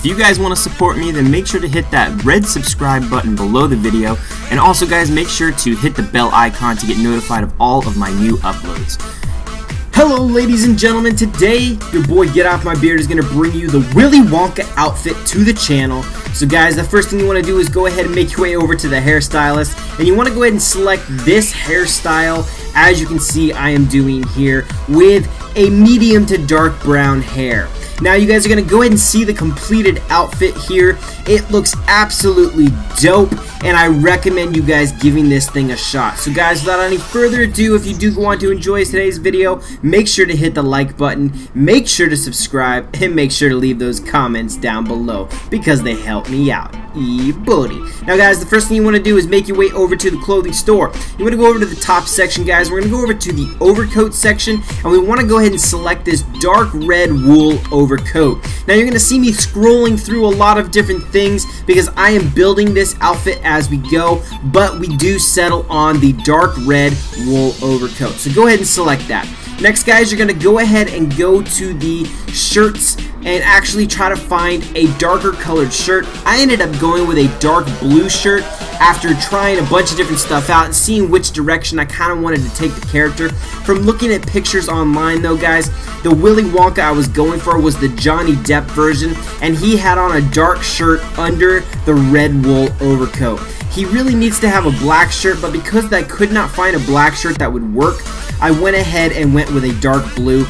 If you guys want to support me, then make sure to hit that red subscribe button below the video, and also guys, make sure to hit the bell icon to get notified of all of my new uploads. Hello ladies and gentlemen, today your boy Get Off My Beard is going to bring you the Willy Wonka outfit to the channel. So guys, the first thing you want to do is go ahead and make your way over to the hairstylist, and you want to go ahead and select this hairstyle. As you can see, I am doing here with a medium to dark brown hair. Now you guys are going to go ahead and see the completed outfit here. It looks absolutely dope, and I recommend you guys giving this thing a shot. So guys, without any further ado, if you do want to enjoy today's video, make sure to hit the like button, make sure to subscribe, and make sure to leave those comments down below because they help me out. Buddy. Now guys, the first thing you want to do is make your way over to the clothing store. You want to go over to the top section, guys. We're going to go over to the overcoat section, and we want to go ahead and select this dark red wool overcoat. Now you're going to see me scrolling through a lot of different things because I am building this outfit as we go, but we do settle on the dark red wool overcoat. So go ahead and select that. Next guys, you're going to go ahead and go to the shirts and actually try to find a darker colored shirt. I ended up going with a dark blue shirt after trying a bunch of different stuff out and seeing which direction I kind of wanted to take the character. From looking at pictures online though guys, the Willy Wonka I was going for was the Johnny Depp version, and he had on a dark shirt under the red wool overcoat. He really needs to have a black shirt, but because I could not find a black shirt that would work, I went ahead and went with a dark blue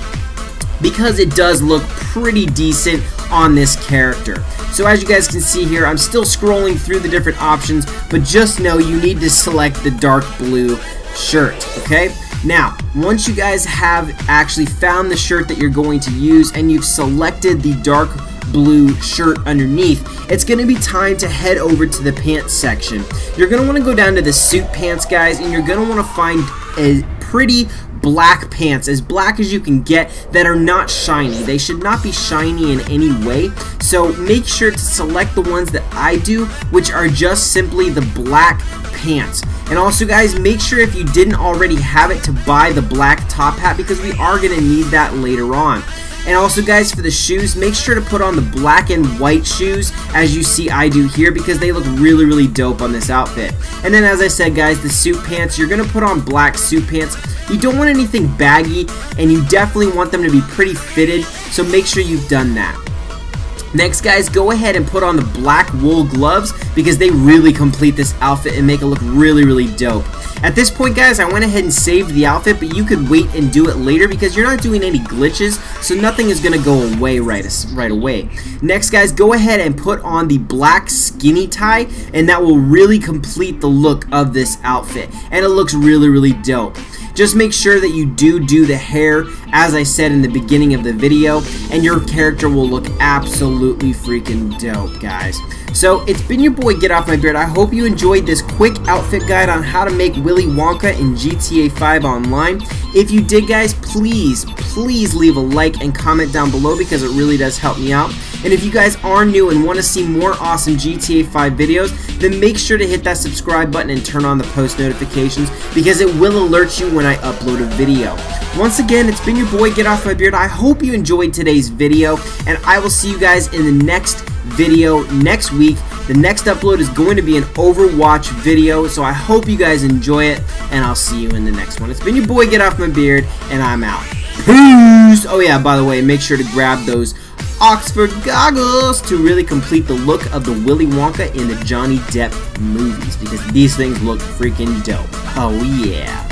because it does look pretty decent on this character. So as you guys can see here, I'm still scrolling through the different options, but just know you need to select the dark blue shirt, okay? Now, once you guys have actually found the shirt that you're going to use and you've selected the dark blue shirt underneath, it's going to be time to head over to the pants section. You're going to want to go down to the suit pants, guys, and you're going to want to find a pretty black pants, as black as you can get, that are not shiny. They should not be shiny in any way, so make sure to select the ones that I do, which are just simply the black pants. And also guys, make sure if you didn't already have it to buy the black top hat because we are going to need that later on. And also guys, for the shoes, make sure to put on the black and white shoes as you see I do here because they look really, really dope on this outfit. And then as I said guys, the suit pants, you're going to put on black suit pants. You don't want anything baggy, and you definitely want them to be pretty fitted, so make sure you've done that. Next guys, go ahead and put on the black wool gloves because they really complete this outfit and make it look really, really dope. At this point guys, I went ahead and saved the outfit, but you could wait and do it later because you're not doing any glitches, so nothing is going to go away right away. Next guys, go ahead and put on the black skinny tie, and that will really complete the look of this outfit, and it looks really, really dope. Just make sure that you do the hair, as I said in the beginning of the video, and your character will look absolutely freaking dope, guys. So, it's been your boy Get Off My Beard. I hope you enjoyed this quick outfit guide on how to make Willy Wonka in GTA 5 online. If you did, guys, please leave a like and comment down below because it really does help me out. And if you guys are new and want to see more awesome GTA 5 videos, then make sure to hit that subscribe button and turn on the post notifications because it will alert you when I upload a video. Once again, it's been your boy Get Off My Beard. I hope you enjoyed today's video, and I will see you guys in the next video next week. The next upload is going to be an Overwatch video, so I hope you guys enjoy it, and I'll see you in the next one. It's been your boy Get Off My Beard, and I'm out. Peace! Oh yeah, by the way, make sure to grab those Oxford goggles to really complete the look of the Willy Wonka in the Johnny Depp movies because these things look freaking dope. Oh yeah.